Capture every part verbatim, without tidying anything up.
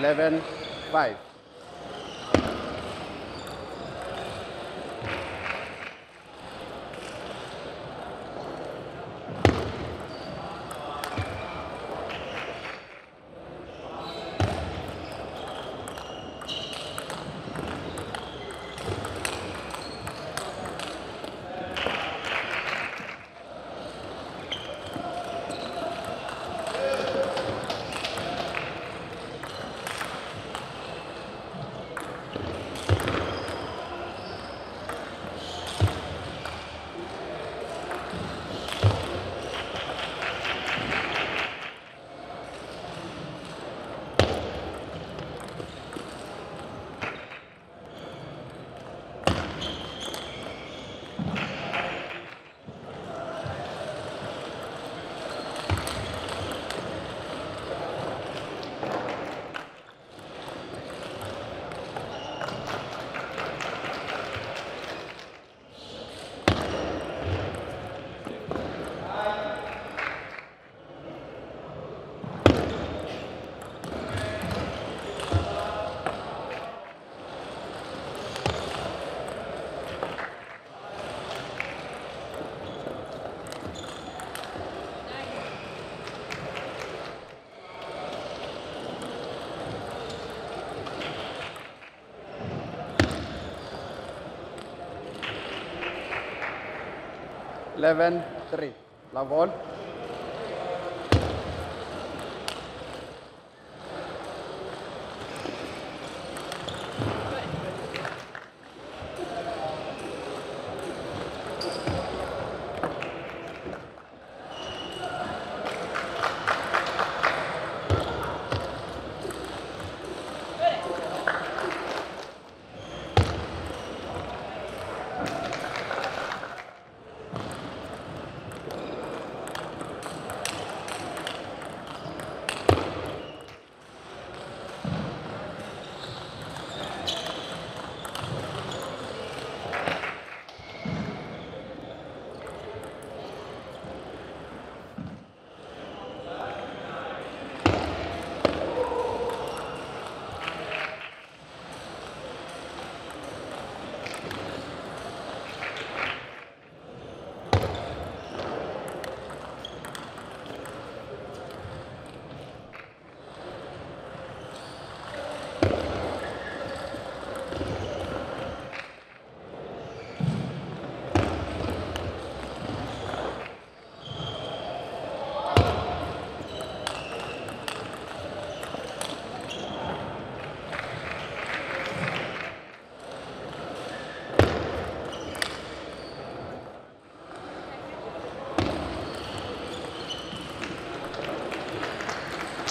eleven five. eleven three. Love all.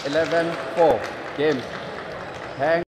eleven four. Game. Hang.